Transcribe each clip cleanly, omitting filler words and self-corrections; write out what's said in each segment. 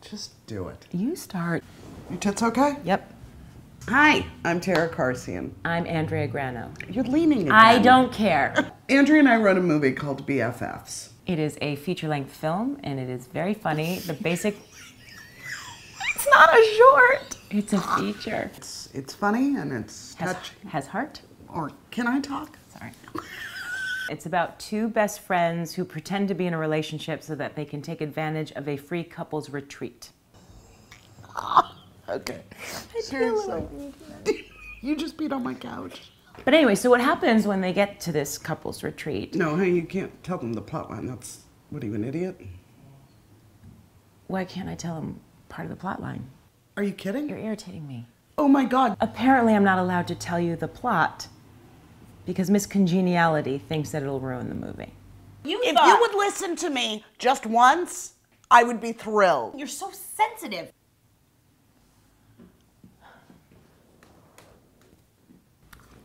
Just do it. You start. Your tits okay? Yep. Hi, I'm Tara Karsian. I'm Andrea Grano. You're leaning again. I don't care. Andrea and I wrote a movie called BFFs. It is a feature-length film, and it is very funny. The basic... It's not a short. It's a feature. It's funny, and it's touching. Has heart. Or can I talk? Sorry. It's about two best friends who pretend to be in a relationship so that they can take advantage of a free couples retreat. Okay. Seriously. You just peed on my couch. But anyway, so what happens when they get to this couples retreat? No, hey, you can't tell them the plot line. That's, what are you, an idiot? Why can't I tell them part of the plot line? Are you kidding? You're irritating me. Oh my God. Apparently I'm not allowed to tell you the plot because Miss Congeniality thinks that it'll ruin the movie. If you would listen to me just once, I would be thrilled. You're so sensitive.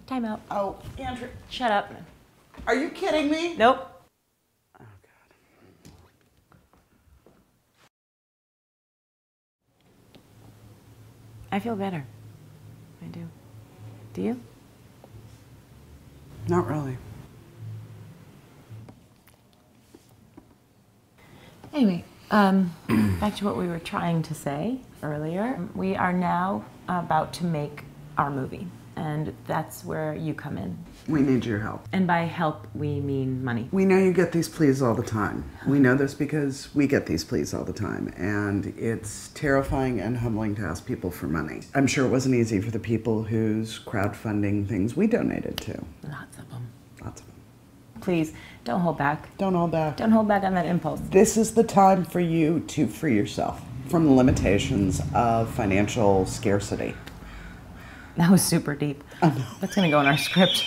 Time out. Oh, Andrew. Shut up. Are you kidding me? Nope. Oh, God. I feel better. I do. Do you? Not really. Anyway, back to what we were trying to say earlier. We are now about to make our movie. And that's where you come in. We need your help. And by help, we mean money. We know you get these pleas all the time. We know this because we get these pleas all the time. And it's terrifying and humbling to ask people for money. I'm sure it wasn't easy for the people whose crowdfunding things we donated to. Lots of them. Lots of them. Please, don't hold back. Don't hold back. Don't hold back on that impulse. This is the time for you to free yourself from the limitations of financial scarcity. That was super deep. Oh, no. That's going to go in our script.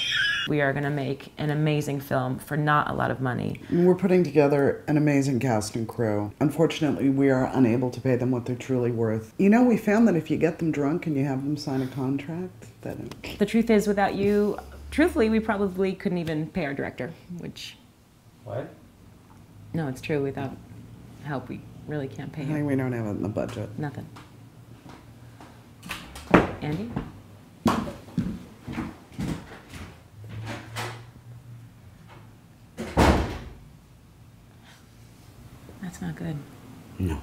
We are going to make an amazing film for not a lot of money. We're putting together an amazing cast and crew. Unfortunately, we are unable to pay them what they're truly worth. You know, we found that if you get them drunk and you have them sign a contract, that... The truth is, without you, truthfully, we probably couldn't even pay our director, which... What? No, it's true. Without help, we really can't pay him. I think we don't have it in the budget. Nothing. Andy? That's not good. No.